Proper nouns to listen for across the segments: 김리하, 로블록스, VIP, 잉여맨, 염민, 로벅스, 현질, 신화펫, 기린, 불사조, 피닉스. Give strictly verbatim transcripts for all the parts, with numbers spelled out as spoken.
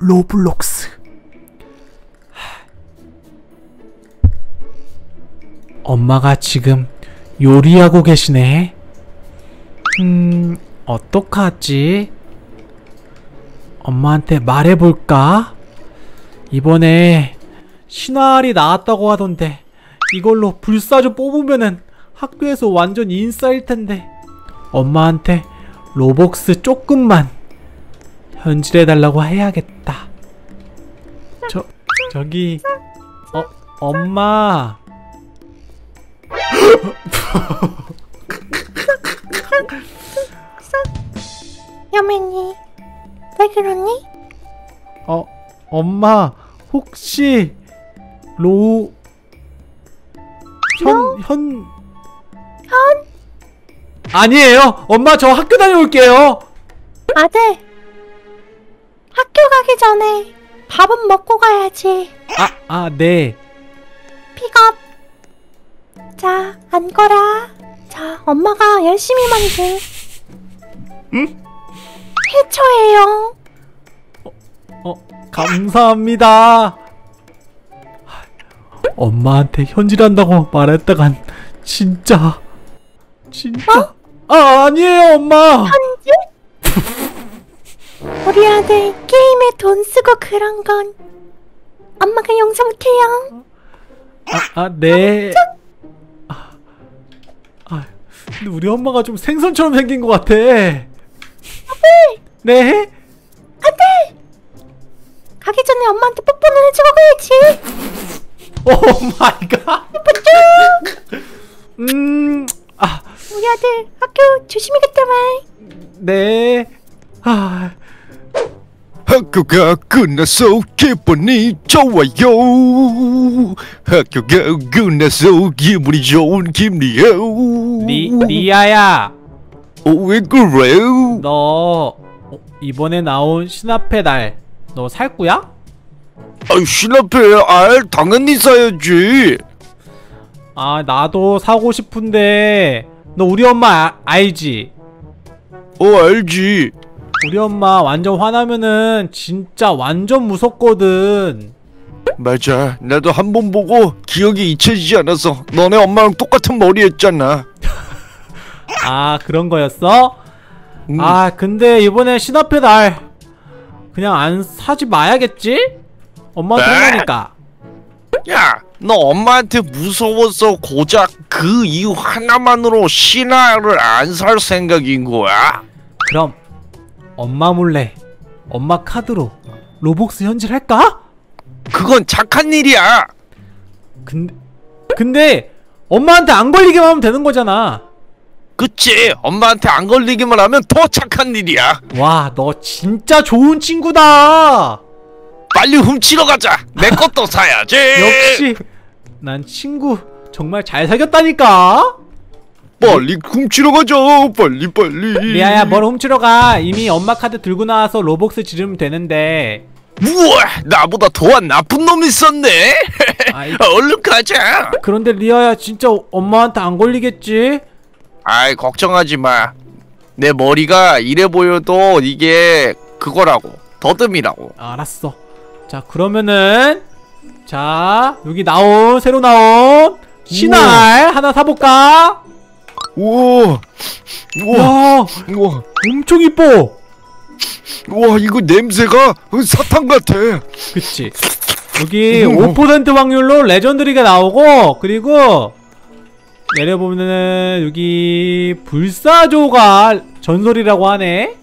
로블록스. 엄마가 지금 요리하고 계시네. 음... 어떡하지? 엄마한테 말해볼까? 이번에 신화알이 나왔다고 하던데 이걸로 불사조 뽑으면은 학교에서 완전 인싸일텐데 엄마한테 로벅스 조금만 현질해달라고 해야겠다. 저... 저기... 어... 엄마... 여맨이 왜 그러니? 어... 엄마... 혹시... 로... 현... 로? 현... 현? 아니에요! 엄마 저 학교 다녀올게요! 아들! 학교 가기 전에 밥은 먹고 가야지. 아... 아... 네. 픽업! 자, 앉거라. 자, 엄마가 열심히 만든 응? 해초예요. 어, 어, 감사합니다. 엄마한테 현질한다고 말했다간 진짜 진짜 어? 아 아니에요 엄마. 현질? 우리 아들 게임에 돈 쓰고 그런 건 엄마가 용서 못해요. 아, 아 네. 아, 아 근데 우리 엄마가 좀 생선처럼 생긴 것 같아. 아들! 네? 아들! 가기 전에 엄마한테 뽀뽀는 해주고 가야지. 오 마이 갓! 뽀뽀! 음... 아... 우리 아들 학교 조심히 갔다 와. 네... 아... 학교가 끝나서 기분이 좋아요. 학교가 끝나서 기분이 좋은 김리하. 리... 리아야! 어, 왜 그래요? 너 어, 이번에 나온 신화펫 알 너 살 거야? 아, 신화펫 알 당연히 사야지. 아, 나도 사고 싶은데 너 우리 엄마 아, 알지? 어, 알지. 우리 엄마 완전 화나면은 진짜 완전 무섭거든. 맞아, 나도 한 번 보고 기억이 잊혀지지 않아서 너네 엄마랑 똑같은 머리 했잖아. 아, 그런 거였어? 음. 아, 근데 이번에 신화펫 알 그냥 안 사지 마야겠지? 엄마한테 혼나니까. 야, 너 엄마한테 무서워서 고작 그 이유 하나만으로 신화를 안 살 생각인 거야? 그럼 엄마 몰래 엄마 카드로 로벅스 현질할까? 그건 착한 일이야. 근데 근데 엄마한테 안 걸리기만 하면 되는 거잖아. 그치, 엄마한테 안 걸리기만 하면 더 착한 일이야. 와, 너 진짜 좋은 친구다. 빨리 훔치러 가자. 내 것도 사야지. 역시 난 친구 정말 잘 사귀었다니까. 빨리 훔치러 가자. 빨리 빨리. 리아야, 뭘 훔치러 가. 이미 엄마 카드 들고 나와서 로벅스 지르면 되는데. 우와, 나보다 더한 나쁜 놈이 있었네. 아이, 얼른 가자. 그런데 리아야, 진짜 엄마한테 안 걸리겠지? 아이, 걱정하지마. 내 머리가 이래 보여도 이게 그거라고, 더듬이라고. 알았어. 자, 그러면은 자, 여기 나온 새로 나온 신화알 하나 사볼까? 우와 우와 우와, 엄청 이뻐. 우와, 이거 냄새가 사탕 같아. 그치, 여기 음, 오 퍼센트 확률로 레전드리가 나오고, 그리고 내려보면은 여기 불사조가 전설이라고 하네.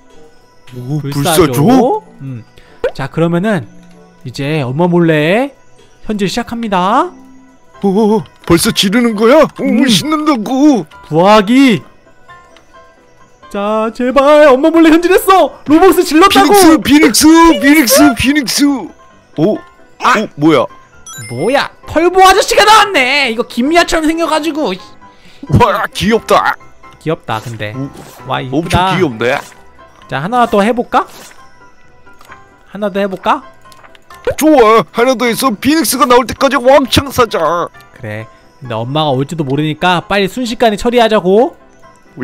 오, 불사조? 불사조? 음. 자, 그러면은 이제 엄마 몰래 현질 시작합니다. 오, 벌써 지르는 거야? 음. 오, 신난다고. 부하기. 자, 제발 엄마 몰래 현질했어. 로벅스 질렀다고. 피닉스 피닉스 피닉스 피닉스. 오, 아. 오, 뭐야 뭐야, 털보 아저씨가 나왔네. 이거 김리하처럼 생겨가지고. 와, 귀엽다. 귀엽다. 근데 오, 와, 이쁘다. 엄청 귀엽네. 자, 하나 더 해볼까? 하나 더 해볼까? 좋아, 하나 더 해서 피닉스가 나올 때까지 왕창 사자. 그래, 근데 엄마가 올지도 모르니까 빨리 순식간에 처리하자고.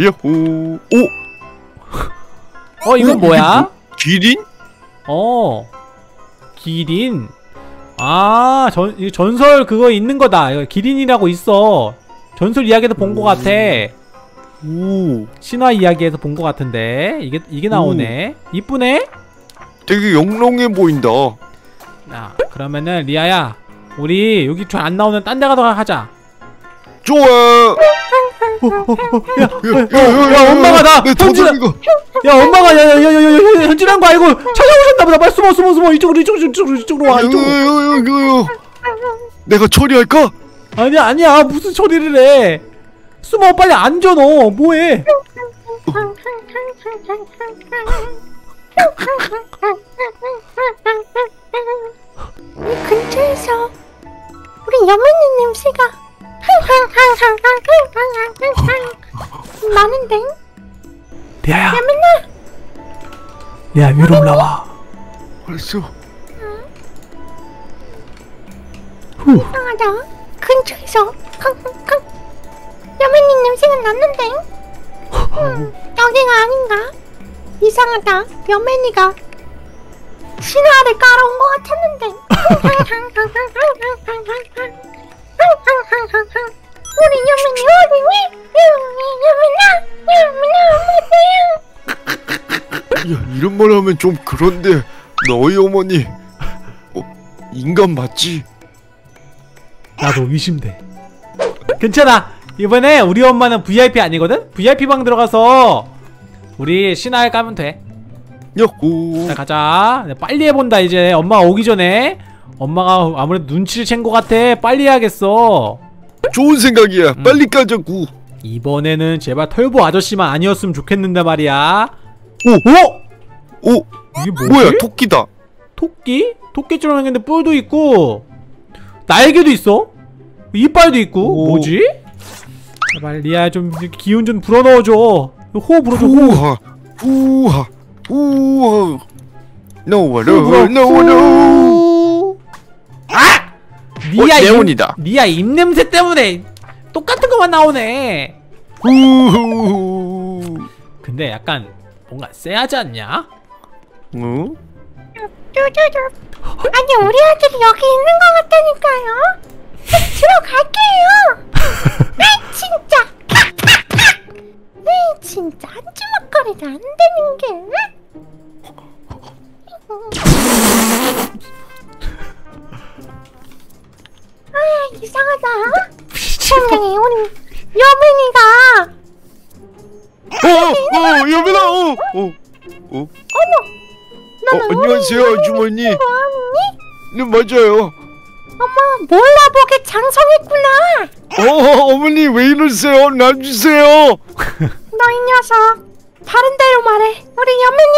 야호. 오. 어, 이건 뭐야? 기린? 어, 기린? 아, 전, 전설 그거 있는 거다. 기린이라고 있어. 전설 이야기에서 본 거 같아. 오. 신화 이야기에서 본 거 같은데. 이게, 이게 나오네. 오. 이쁘네? 되게 영롱해 보인다. 아, 그러면은, 리아야. 우리 여기 잘 안 나오는 딴 데 가서 하자. 좋아. 야, 엄마가 나 현질한 거. 야, 엄마가 야야야야 현질한 거 알고 찾아오셨나 보다. 빨리 숨어 숨어 숨어. 이쪽으로 이쪽으로 이쪽으로 이쪽으로 와. 이쪽으로. 내가 처리할까? 아니야 아니야 무슨 처리를 해. 숨어 빨리 앉아 너. 뭐해? 이 근처에서 우리 염민이 냄새가. 나는 댕? 리아야! 리아 위로 올라와! 벌써? 응. 후. 이상하다. 근처에서 캉캉캉 여맨님 냄새가 났는데? 음, 여기가 아닌가? 이상하다. 여맨이가 신화를 깔아온 것 같았는데. 우리 염민이 어디니? 염민아! 염민아! 어때요? 야, 이런 말 하면 좀 그런데 너희 어머니 어, 인간 맞지? 나도 의심돼. 괜찮아! 이번에 우리 엄마는 브이아이피 아니거든? 브이아이피 방 들어가서 우리 신화알 까면 돼. 야호. 자, 가자. 빨리 해본다 이제. 엄마가 오기 전에. 엄마가 아무래도 눈치를 챈 것 같아. 빨리 해야겠어. 좋은 생각이야. 응. 빨리 까자구. 이번에는 제발 털보 아저씨만 아니었으면 좋겠는데 말이야. 오! 오! 오! 이게 뭐지? 뭐야? 토끼다. 토끼? 토끼처럼 생겼는데 뿔도 있고 날개도 있어? 이빨도 있고. 오. 뭐지? 제발 리아 좀 기운 좀 불어넣어줘. 호흡 불어줘. 우하 우하 우하 노워로 노워로. 아! 리아 레온이다. 리아 입냄새 때문에 똑같은 것만 나오네. 우후. 근데 약간 뭔가 쎄하지 않냐? 응? 아니 우리 아들이 여기 있는 것 같다니까요. 들어갈게요. 아 진짜. 아 진짜 한주먹거리가 안 되는 게. 아 이상하다. 분명히 우리 여민이가. 어어 여민아 어어 어머. 안녕하세요 아주머니. 네 맞아요. 어머 몰라보게 장성했구나. 어 어머니 왜 이러세요? 놔주세요. 너 이 녀석 다른 대로 말해. 우리 여민이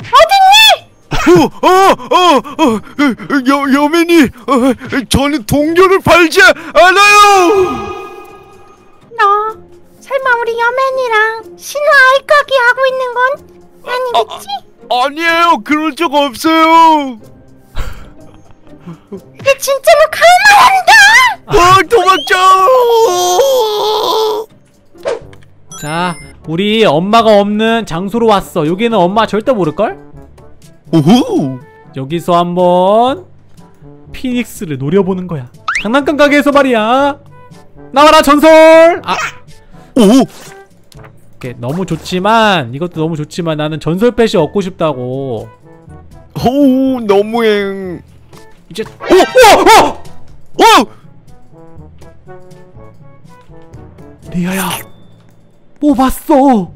어딨니? 어, 어, 어, 여, 여민이, 어, 저는 동료를 팔지 않아요! 너, 설마 우리 여민이랑 신화 알까기 하고 있는 건 아니겠지? 아, 아, 아니에요, 그럴 적 없어요! 근데 진짜로 갈만한다! 아, 도망쳐! 자, 우리 엄마가 없는 장소로 왔어. 여기는 엄마 절대 모를걸? 오호! 여기서 한번 피닉스를 노려보는 거야. 장난감 가게에서 말이야. 나와라 전설! 아! 오! 이렇게 너무 좋지만 이것도 너무 좋지만 나는 전설 펫이 얻고 싶다고. 오 너무행. 이제 오! 오! 오! 오! 리아야 뽑았어.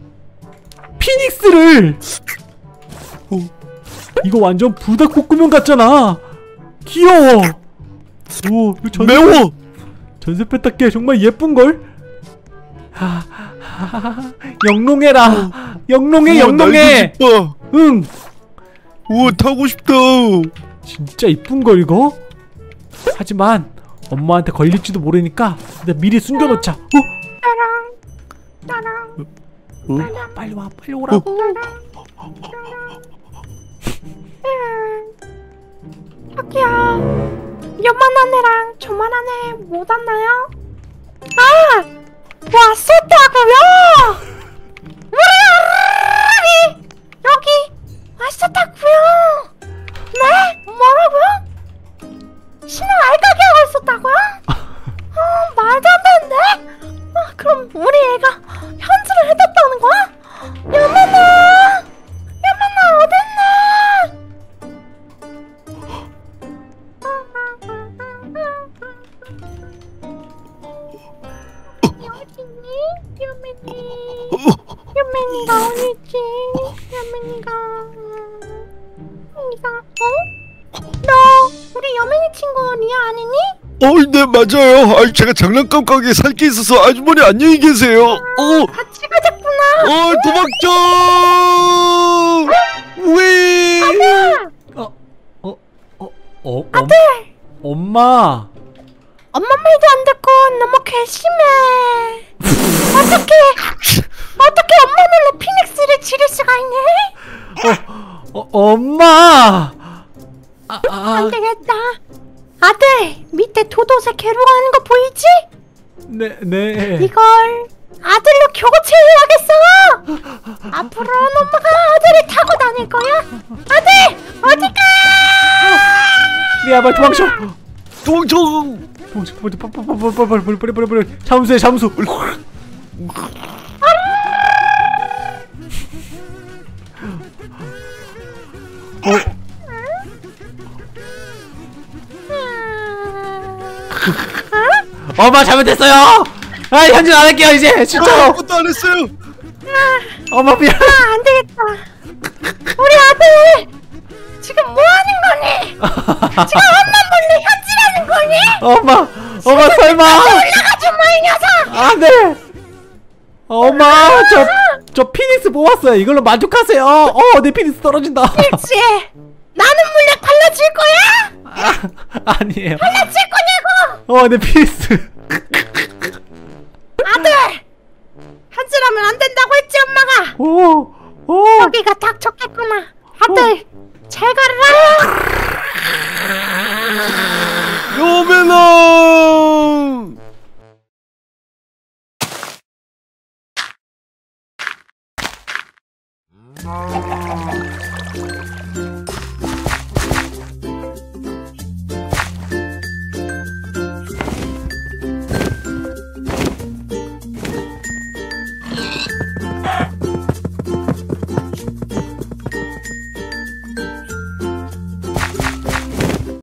피닉스를. 오. 이거 완전 불닭볶음면 같잖아. 귀여워. 오, 이거 전세, 매워. 전세패답게 정말 예쁜걸? 하, 하하하. 영롱해라. 어. 영롱해. 우와, 영롱해. 응. 우와 타고 싶다. 진짜 이쁜걸 이거? 하지만 엄마한테 걸릴지도 모르니까 일단 미리 숨겨놓자. 어? 따랑 따랑. 어? 어? 빨리 와 빨리 오라고. 어. 저기요. 요만한 애랑 저만한 애 못 왔나요? 아! 왔었다고요! 우리 여기 왔었다고요! 염민이가 염민이가 어? 너 우리 염민이 친구 리아 아니니? 어, 네 맞아요. 아, 제가 장난감 가게에 살 게 있어서 아주머니 안녕히 계세요. 아, 어, 같이 가자꾸나. 어, 도망쳐. 왜? 아들. 어, 어, 어, 어. 아들. 엄, 엄마. 엄마 말도 안 듣고 너무 괘씸해. 어떻게 어떻게 엄마 말로 피닉스를 지를 수가 있네? 어, 어 엄마. 아, 아. 안 되겠다. 아들 밑에 도도새 괴로워하는 거 보이지? 네네 네. 이걸 아들로 교체해야겠어. 앞으로 엄마가 아들을 타고 다닐 거야. 아들 어디가? 리아 빨리 도망쳐. 도망쳐. 도망쳐. 빨리 빨리 빨리 빨리. 잠수해 잠수. 어. 엄마 잘못했어요. 아 현질 안 할게요 이제 진짜로. 아무것도 안 했어요. 아, 엄마 미안. 아, 안 되겠다. 우리 아들 지금 뭐 하는 거니? 지금 엄마 몰래 현질하는 거니? 엄마, 엄마 설마. 올라가 좀 마 이 녀석. 안 돼. 엄마 저 저 피닉스 모았어요. 이걸로 만족하세요. 어 내 피닉스 떨어진다. 그렇지. 나는 몰래 발라줄 거야? 아 아니에요. 발라줄 거냐고? 어 내 피닉스. 아들! 현질하면 안 된다고 했지 엄마가? 오! 오! 여기가 닥쳤겠구나. 아들! 오. 잘 가라! 요메놈!